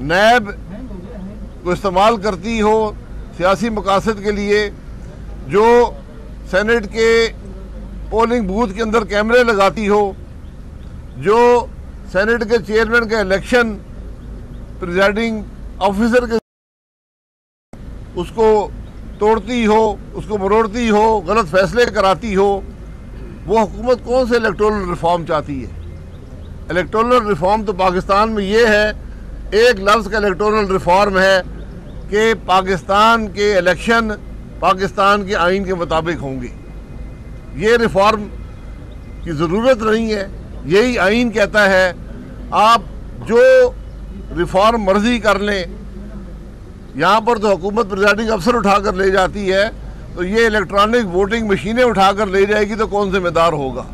नैब को इस्तेमाल करती हो सियासी मकासद के लिए, जो सेनेट के पोलिंग बूथ के अंदर कैमरे लगाती हो, जो सेनेट के चेयरमैन का इलेक्शन प्रिजाइडिंग ऑफिसर के उसको तोड़ती हो, उसको मरोड़ती हो, गलत फैसले कराती हो, वो हुकूमत कौन से इलेक्टोरल रिफॉर्म चाहती है? इलेक्टोरल रिफॉर्म तो पाकिस्तान में ये है, एक लफ्ज़ का इलेक्टोरल रिफॉर्म है कि पाकिस्तान के इलेक्शन पाकिस्तान के आइन के मुताबिक होंगे। ये रिफॉर्म की ज़रूरत नहीं है, यही आइन कहता है। आप जो रिफॉर्म मर्जी कर लें, यहाँ पर तो हुकूमत प्रिजाइडिंग अफसर उठा कर ले जाती है, तो ये इलेक्ट्रॉनिक वोटिंग मशीनें उठा कर ले जाएगी तो कौन ज़िम्मेदार होगा?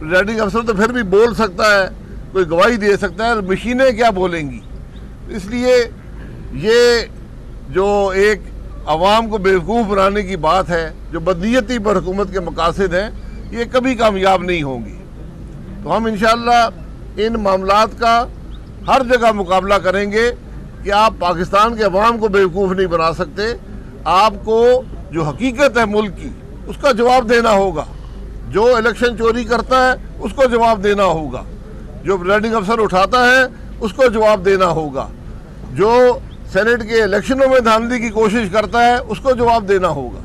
प्रिजाइडिंग अफसर तो फिर भी बोल सकता है, कोई गवाही दे सकता है, मशीनें क्या बोलेंगी? इसलिए ये जो एक आवाम को बेवकूफ़ बनाने की बात है, जो बदनीयती पर हुकूमत के मकासद हैं, ये कभी कामयाब नहीं होंगी। तो हम इंशाअल्लाह इन मामलात का हर जगह मुकाबला करेंगे कि आप पाकिस्तान के अवाम को बेवकूफ़ नहीं बना सकते। आपको जो हकीकत है मुल्क की, उसका जवाब देना होगा। जो इलेक्शन चोरी करता है उसको जवाब देना होगा, जो प्रिजाइडिंग अफसर उठाता है उसको जवाब देना होगा, जो सेनेट के इलेक्शनों में धांधली की कोशिश करता है उसको जवाब देना होगा।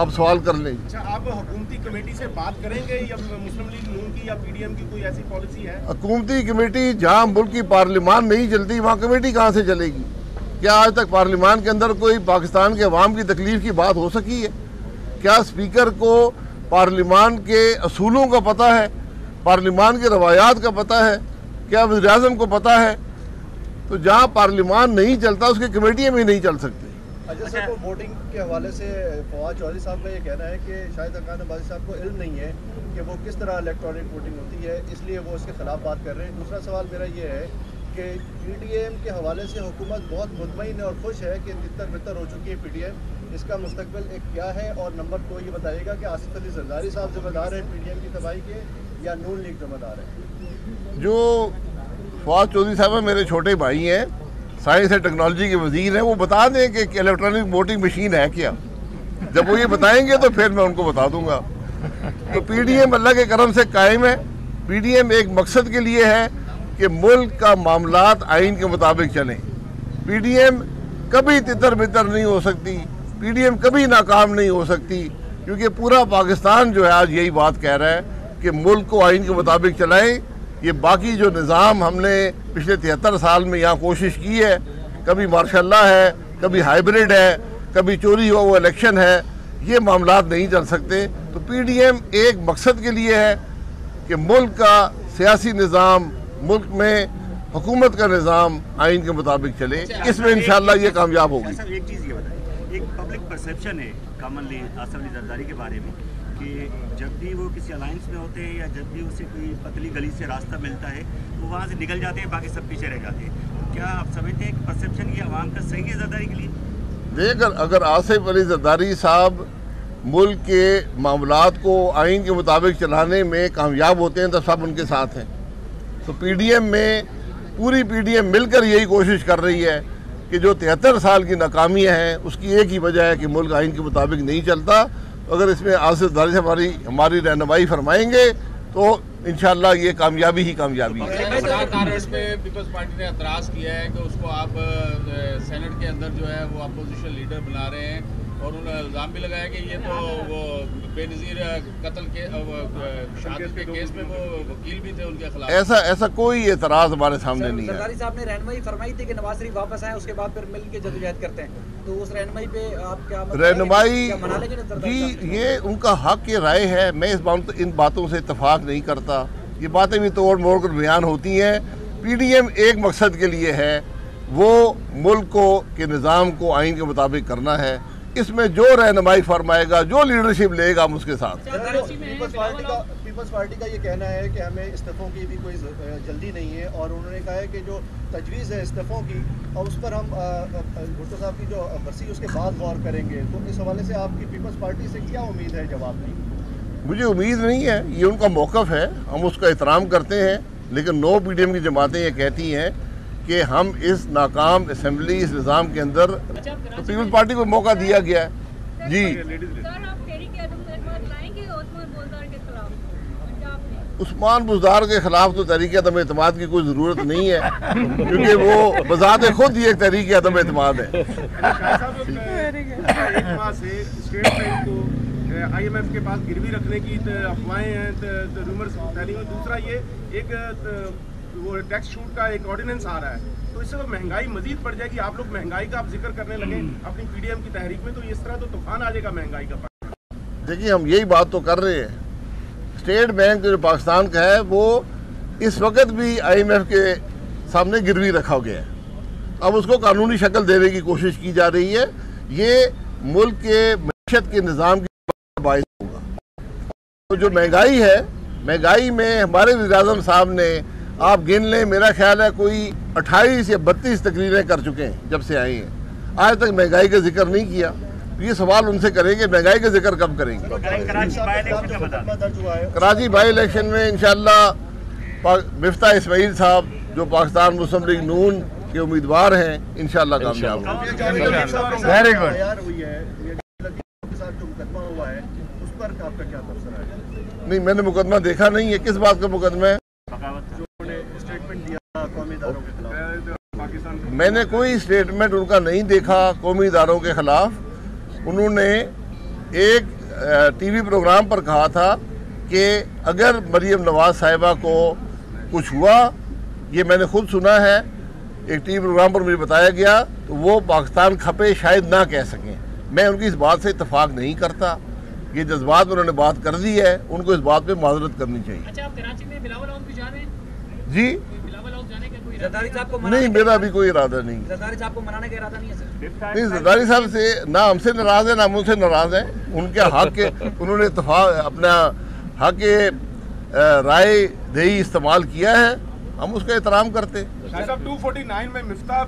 आप सवाल कर लें। अच्छा, आप हुकूमती कमेटी से बात करेंगे या मुस्लिम लीग नून की या पीडीएम की कोई ऐसी पॉलिसी है? हुकूमती कमेटी, जहाँ मुल्क की पार्लिमान नहीं चलती वहाँ कमेटी कहाँ से चलेगी? क्या आज तक पार्लिमान के अंदर कोई पाकिस्तान के अवाम की तकलीफ की बात हो सकी है? क्या स्पीकर को पार्लिमान के असूलों का पता है? पार्लिमान के रवायात का पता है? क्या वज़ीर-ए-आज़म को पता है? तो जहाँ पार्लिमान नहीं चलता उसकी कमेटियाँ भी नहीं चल सकती। अच्छा, तो वोटिंग के हवाले से फवाद चौधरी साहब का ये कहना है कि शायद अरकान अब्बासी साहब को इल्म नहीं है कि वो किस तरह इलेक्ट्रॉनिक वोटिंग होती है, इसलिए वो उसके खिलाफ बात कर रहे हैं। दूसरा सवाल मेरा ये है कि पीडीएम के हवाले से हुकूमत बहुत मुतमईन और खुश है कि तितर बितर हो चुकी है पीडीएम, इसका मुस्तकबिल एक क्या है? और नंबर दो, ये बताइएगा कि आसिफ अली जरदारी साहब जिम्मेदार हैं पीडीएम की तबाही के या नून लीग जिम्मेदार है? जो फवाद चौधरी साहब है, मेरे छोटे भाई हैं, साइंस एंड टेक्नोलॉजी के वजीर हैं, वो बता दें कि इलेक्ट्रॉनिक वोटिंग मशीन है क्या। जब वो ये बताएंगे तो फिर मैं उनको बता दूंगा। तो पीडीएम अल्लाह के करम से कायम है। पीडीएम एक मकसद के लिए है कि मुल्क का मामलात आइन के मुताबिक चलें। पीडीएम कभी तितर बितर नहीं हो सकती, पीडीएम कभी नाकाम नहीं हो सकती, क्योंकि पूरा पाकिस्तान जो है आज यही बात कह रहा है कि मुल्क को आइन के मुताबिक चलाएँ। ये बाकी जो निज़ाम हमने पिछले 73 साल में यहाँ कोशिश की है, कभी मार्शाल्लाह है, कभी हाइब्रिड है, कभी चोरी हुआ वो इलेक्शन है, ये मामलात नहीं चल सकते। तो पीडीएम एक मकसद के लिए है कि मुल्क का सियासी निज़ाम, मुल्क में हुकूमत का निज़ाम आइन के मुताबिक चले। इसमें इंशाल्लाह ये कामयाब होगी। सर, एक चीज़ ये बताइए, एक पब्लिक परसेप्शन है कॉमनली आसिफ अली जरदारी के बारे में कि जब भी वो किसी अलायंस में होते हैं या जब भी उसे कोई पतली गली से रास्ता मिलता है तो वहाँ से निकल जाते हैं, बाकी सब पीछे रह जाते हैं। तो क्या आप समझते हैं कि परसेप्शन ये आवाम का सही है जरदारी के लिए? देखकर अगर आसिफ अली जरदारी साहब मुल्क के मामलात को आइन के मुताबिक चलाने में कामयाब होते हैं तो सब उनके साथ हैं। तो पीडीएम में पूरी पीडीएम मिलकर यही कोशिश कर रही है कि जो 73 साल की नाकामियाँ हैं उसकी एक ही वजह है कि मुल्क आइन के मुताबिक नहीं चलता। अगर इसमें आसिफ जरदारी हमारी रहनुमाई फरमाएंगे तो इंशाल्लाह ये कामयाबी ही कामयाबी है। इसमें पीपल्स पार्टी ने एतराज़ किया है कि उसको आप सेनेट के अंदर जो है वो अपोजिशन लीडर बना रहे हैं, और उन्होंने इल्ज़ाम भी लगाया कि ये तो वो बेनज़ीर कत्ल के शादी के केस में वो वकील भी थे उनके खिलाफ। ऐसा कोई एतराज़ हमारे सामने नहीं है। जरदारी साहब ने रहनुमाई फरमाई थी कि नवाज शरीफ वापस आए, उसके बाद फिर मिल के जदोजहद करते हैं, तो उस रहनुमाई पे आप क्या रहनुमाई जी, ये उनका हक, ये राय है। मैं इन बातों से इत्तफाक नहीं करता, ये बातें भी तोड़ मोड़ कर बयान होती हैं। पीडीएम एक मकसद के लिए है, वो मुल्क को के निज़ाम को आइन के मुताबिक करना है। इसमें जो रहनुमाई फरमाएगा, जो लीडरशिप लेगा, हम उसके साथ। पीपल्स पार्टी का ये कहना है कि हमें इस्तीफों की भी कोई जल्दी नहीं है, और उन्होंने कहा है कि जो तजवीज़ है इस्तीफों की, और उस पर हम भुट्टो साहब की जो बरसी उसके बाद गौर करेंगे। तो इस हवाले से आपकी पीपल्स पार्टी से क्या उम्मीद है? जवाब नहीं, मुझे उम्मीद नहीं है। ये उनका मौक़िफ़ है, हम उसका एहतराम करते हैं, लेकिन 9 पीडीएम की जमातें ये कहती हैं कि हम इस नाकाम असम्बली इस निज़ाम के अंदर तो पीपल्स पार्टी को मौका दिया गया है। जी उस्मान बुज़दार के खिलाफ तो तहरीक अदम एतमाद की कोई ज़रूरत नहीं है क्योंकि वो बज़ात खुद ही एक तहरीक अदम एतमाद है। IMF के पास गिरवी रखने की अफवाहें हैं, रूमर्स फैली हुई। दूसरा ये एक वो टैक्स छूट का एक ऑर्डिनेंस आ रहा है, तो इससे तो महंगाई मजीद बढ़ जाएगी। आप लोग महंगाई का आप जिक्र करने लगे अपनी PDM की तहरीक में, तो इस तरह तो तूफान आ जाएगा महंगाई का। देखिए हम यही बात तो कर रहे हैं, स्टेट बैंक जो पाकिस्तान का है वो इस वक्त भी IMF के सामने गिरवी रखा गया है। अब उसको कानूनी शक्ल देने की कोशिश की जा रही है, ये मुल्क के मईशत के निज़ाम के बायस होगा। तो जो महंगाई है, महंगाई में हमारे वज़ीर आज़म साहब ने आप गिन लें, मेरा ख्याल है कोई 28 या 32 तकरीरें कर चुके हैं जब से आए हैं, आज तक महंगाई का जिक्र नहीं किया। ये सवाल उनसे करेंगे, महंगाई का जिक्र कब करेंगे। कराची बाई इलेक्शन में इंशाल्लाह मिफ्ता इस्माइल साहब जो पाकिस्तान मुस्लिम लीग नून के उम्मीदवार हैं इंशाल्लाह कामयाब होंगे। Very good. नहीं मैंने मुकदमा देखा नहीं है, किस बात का मुकदमा है? मैंने कोई स्टेटमेंट उनका नहीं देखा कौमी इदारों के ख़िलाफ़। उन्होंने एक टीवी प्रोग्राम पर कहा था कि अगर मरीम नवाज़ साहिबा को कुछ हुआ, ये मैंने खुद सुना है, एक टीवी प्रोग्राम पर मुझे बताया गया, तो वो पाकिस्तान खपे शायद ना कह सकें। मैं उनकी इस बात से इत्तेफाक नहीं करता, ये जज्बात में उन्होंने बात कर दी है, उनको इस बात पर माजरत करनी चाहिए। अच्छा, आप कराची में बिलावल हाउस भी जा रहे हैं? जी ज़रदारी साहब को नहीं, मेरा अभी कोई इरादा नहीं। ज़रदारी साहब को मनाने का इरादा नहीं है सर? नहीं, ज़रदारी साहब से ना हमसे नाराज़ है ना हम उनसे नाराज़ हैं। उनके हक के उन्होंने अपना हक राय देही इस्तेमाल किया है, हम उसका एहतराम करते। साहब 249 में मिफ्ता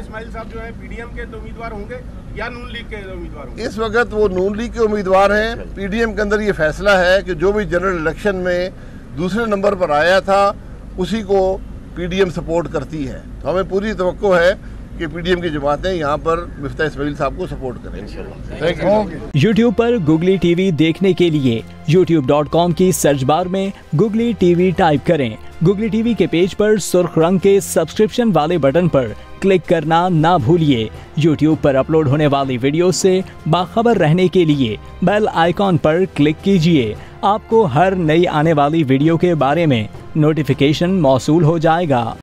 इस्माइल साहब जो है PDM के उम्मीदवार होंगे या नून लीग के उम्मीदवार होंगे? इस वक्त वो नून लीग के उम्मीदवार हैं। PDM के अंदर ये फैसला है कि जो भी जनरल इलेक्शन में दूसरे नंबर पर आया था उसी को PDM सपोर्ट करती है, तो हमें पूरी तवक्को है कि PDM की जमातें यहाँ पर मिफ्ता इस्माइल साहब को सपोर्ट करें। YouTube पर Googly TV देखने के लिए youtube.com की सर्च बार में Googly TV टाइप करें। Googly TV के पेज पर सुर्ख रंग के सब्सक्रिप्शन वाले बटन पर क्लिक करना ना भूलिए। YouTube पर अपलोड होने वाली वीडियो से बाखबर रहने के लिए बेल आइकॉन पर क्लिक कीजिए। आपको हर नई आने वाली वीडियो के बारे में नोटिफिकेशन मौसूल हो जाएगा।